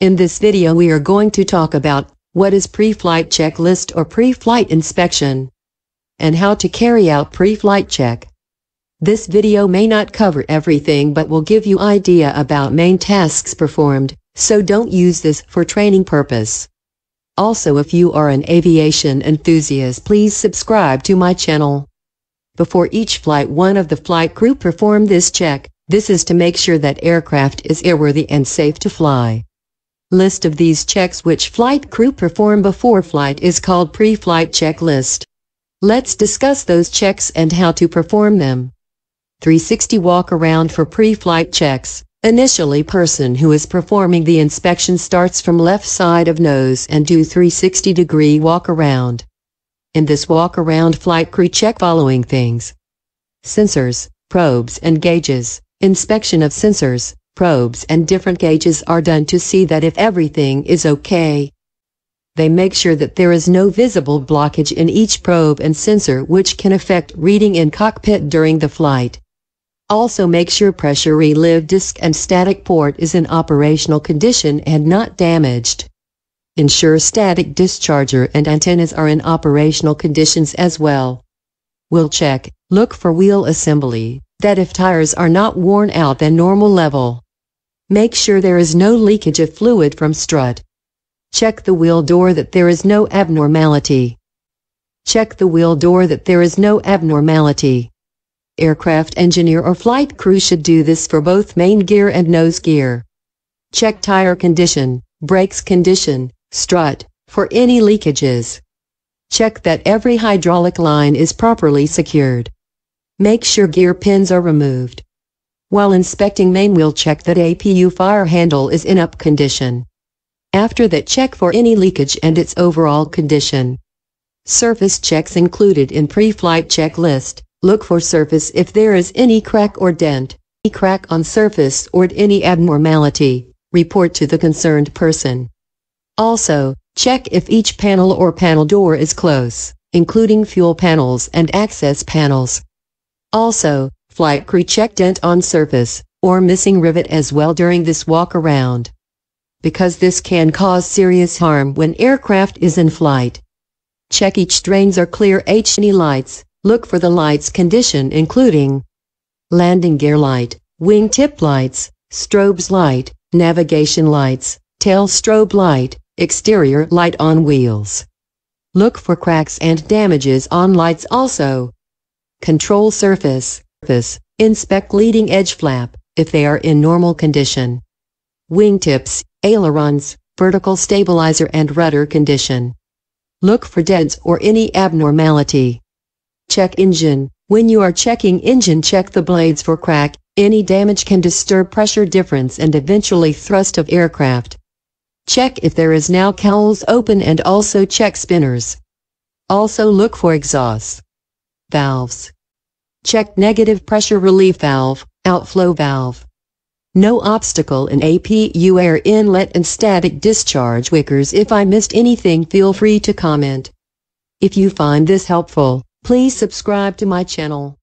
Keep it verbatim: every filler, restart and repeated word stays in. In this video we are going to talk about what is pre-flight checklist or pre-flight inspection and how to carry out pre-flight check. This video may not cover everything but will give you idea about main tasks performed, so don't use this for training purpose. Also, if you are an aviation enthusiast, please subscribe to my channel. Before each flight, one of the flight crew perform this check. This is to make sure that aircraft is airworthy and safe to fly. List of these checks which flight crew perform before flight is called pre-flight checklist. Let's discuss those checks and how to perform them. three sixty walk around for pre-flight checks. Initially, person who is performing the inspection starts from left side of nose and do three sixty degree walk around. In this walk around, flight crew check following things: sensors, probes and gauges. Inspection of sensors, probes and different gauges are done to see that if everything is okay. They make sure that there is no visible blockage in each probe and sensor which can affect reading in cockpit during the flight. Also make sure pressure relieve disc and static port is in operational condition and not damaged. Ensure static discharger and antennas are in operational conditions as well. Wheel check, look for wheel assembly, that if tires are not worn out than normal level. Make sure there is no leakage of fluid from strut. Check the wheel door that there is no abnormality. Check the wheel door that there is no abnormality. Aircraft engineer or flight crew should do this for both main gear and nose gear. Check tire condition, brakes condition, strut, for any leakages. Check that every hydraulic line is properly secured. Make sure gear pins are removed. While inspecting main wheel, check that A P U fire handle is in up condition. After that, check for any leakage and its overall condition. Surface checks included in pre-flight checklist. Look for surface if there is any crack or dent, any crack on surface or any abnormality, report to the concerned person. Also, check if each panel or panel door is close, including fuel panels and access panels. Also, flight crew check dent on surface, or missing rivet as well during this walk around, because this can cause serious harm when aircraft is in flight. Check each drains are clear. H D lights, look for the lights condition including landing gear light, wingtip lights, strobes light, navigation lights, tail strobe light, exterior light on wheels. Look for cracks and damages on lights also. Control surface, surface, inspect leading edge flap, if they are in normal condition. Wingtips, ailerons, vertical stabilizer and rudder condition. Look for dents or any abnormality. Check engine. When you are checking engine, check the blades for crack. Any damage can disturb pressure difference and eventually thrust of aircraft. Check if there is now cowls open and also check spinners. Also look for exhaust valves. Check negative pressure relief valve, outflow valve. No obstacle in A P U air inlet and static discharge wickers. If I missed anything, feel free to comment. If you find this helpful, please subscribe to my channel.